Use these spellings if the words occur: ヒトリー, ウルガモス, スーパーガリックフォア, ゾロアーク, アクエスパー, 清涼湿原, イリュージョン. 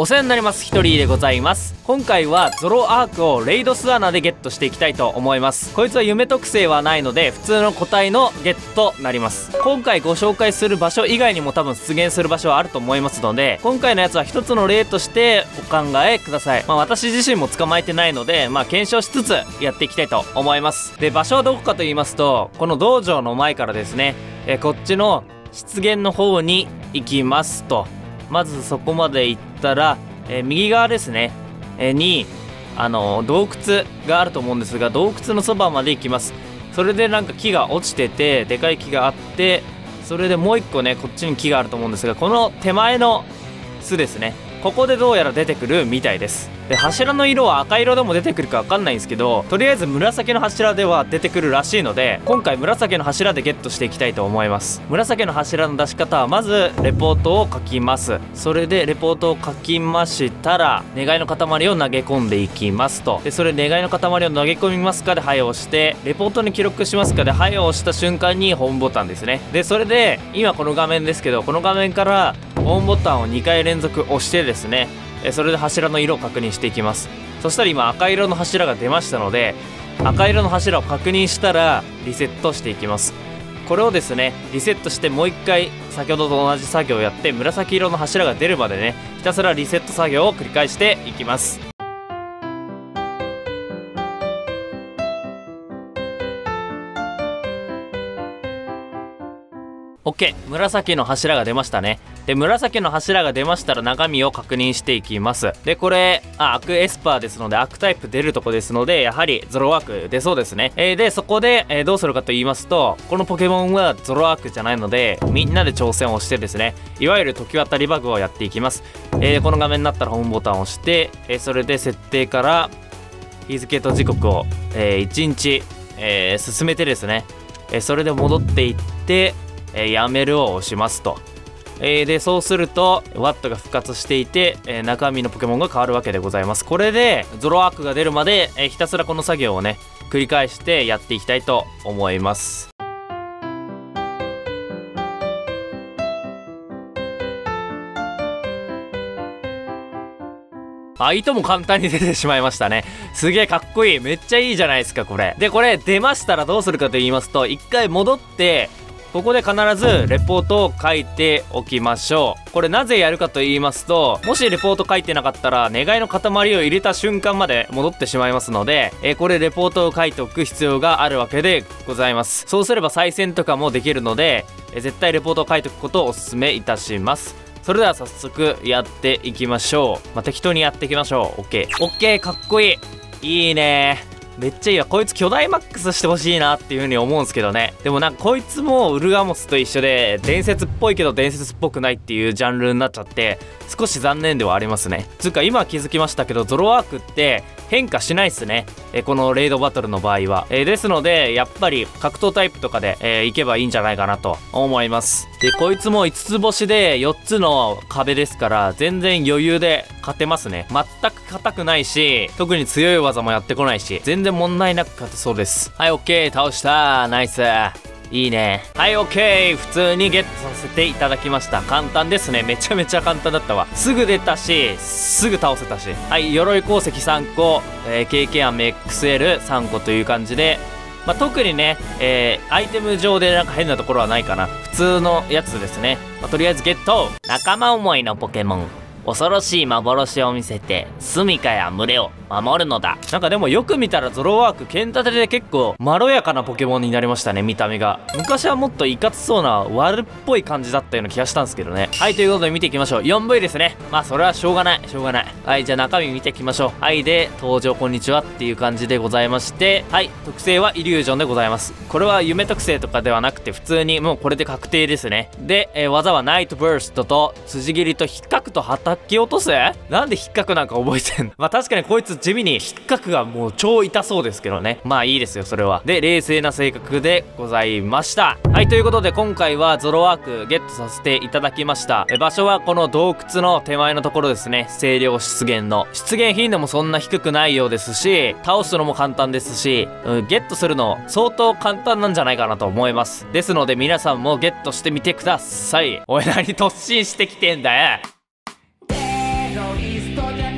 お世話になります。ヒトリーでございます。今回はゾロアークをレイドスアナでゲットしていきたいと思います。こいつは夢特性はないので普通の個体のゲットとなります。今回ご紹介する場所以外にも多分出現する場所はあると思いますので、今回のやつは一つの例としてお考えください。私自身も捕まえてないので、検証しつつやっていきたいと思います。で、場所はどこかと言いますと、この道場の前からですね、こっちの湿原の方に行きますと、まずそこまで行ったら、右側ですね、に洞窟があると思うんですが、洞窟のそばまで行きます。それでなんか木が落ちてて、でかい木があって、それでもう一個ね、こっちに木があると思うんですが、この手前の巣ですね、ここでどうやら出てくるみたいです。で、柱の色は赤色でも出てくるか分かんないんですけど、とりあえず紫の柱では出てくるらしいので、今回紫の柱でゲットしていきたいと思います。紫の柱の出し方は、まずレポートを書きます。それでレポートを書きましたら、願いの塊を投げ込んでいきますと。で、それ願いの塊を投げ込みますかではいを押して、レポートに記録しますかではいを押した瞬間にホームボタンですね。で、それで今この画面ですけど、この画面からホームボタンを2回連続押してですね、それで柱の色を確認していきます。そしたら今赤色の柱が出ましたので、赤色の柱を確認したらリセットしていきます。これをですね、リセットしてもう一回先ほどと同じ作業をやって、紫色の柱が出るまでね、ひたすらリセット作業を繰り返していきます。OK、紫の柱が出ましたね。で、紫の柱が出ましたら中身を確認していきます。で、これアクエスパーですので、アクタイプ出るとこですので、やはりゾロアーク出そうですね。で、そこで、どうするかと言いますと、このポケモンはゾロアークじゃないので、みんなで挑戦をしてですね、いわゆる時渡りバグをやっていきます。この画面になったらホームボタンを押して、それで設定から日付と時刻を、1日、進めてですね、それで戻っていってやめるを押しますと。で、そうするとワットが復活していて、中身のポケモンが変わるわけでございます。これでゾロアークが出るまで、ひたすらこの作業をね、繰り返してやっていきたいと思います。あ、いとも簡単に出てしまいましたね。すげえかっこいい。めっちゃいいじゃないですかこれ。で、これ出ましたらどうするかと言いますと、一回戻ってここで必ずレポートを書いておきましょう。これなぜやるかと言いますと、もしレポート書いてなかったら願いの塊を入れた瞬間まで戻ってしまいますので、これレポートを書いておく必要があるわけでございます。そうすれば再選とかもできるので、絶対レポートを書いておくことをお勧めいたします。それでは早速やっていきましょう。適当にやっていきましょう。 OK、かっこいい。いいねー、めっちゃいいわ。こいつ巨大マックスしてほしいなっていう風に思うんですけどね。でもなんかこいつもウルガモスと一緒で、伝説っぽいけど伝説っぽくないっていうジャンルになっちゃって、少し残念ではありますね。つうか今気づきましたけど、ゾロワークって変化しないっすね。このレイドバトルの場合は。ですのでやっぱり格闘タイプとかで、いけばいいんじゃないかなと思います。で、こいつも5つ星で4つの壁ですから、全然余裕で勝てますね。全く硬くないし、特に強い技もやってこないし、全然問題なく勝てそうです。はい、 OK、 倒した。ナイス、いいね。はい、 OK、 普通にゲットさせていただきました。簡単ですね。めちゃめちゃ簡単だったわ。すぐ出たし、すぐ倒せたし。はい、鎧鉱石3個、経験アメ XL3 個という感じで、特にね、アイテム上でなんか変なところはないかな。普通のやつですね。とりあえずゲット。仲間思いのポケモン、恐ろしい幻を見せて住処や群れを守るのだ。なんかでもよく見たらゾロワーク剣立てで結構まろやかなポケモンになりましたね。見た目が昔はもっといかつそうな悪っぽい感じだったような気がしたんですけどね。はい、ということで見ていきましょう。 4V ですね。それはしょうがないしょうがない。はい、じゃあ中身見ていきましょう。はい、で登場こんにちはっていう感じでございまして、はい、特性はイリュージョンでございます。これは夢特性とかではなくて、普通にもうこれで確定ですね。で、技はナイトブーストと辻斬りと引っかくと旗突き落とす。なんで引っかくなんか覚えてんの確かにこいつ地味に引っかくがもう超痛そうですけどね。いいですよそれは。で、冷静な性格でございました。はい、ということで今回はゾロワークゲットさせていただきました。場所はこの洞窟の手前のところですね。清涼湿原の出現頻度もそんな低くないようですし、倒すのも簡単ですし、ゲットするの相当簡単なんじゃないかなと思います。ですので皆さんもゲットしてみてください。おい、何突進してきてんだよ。Historia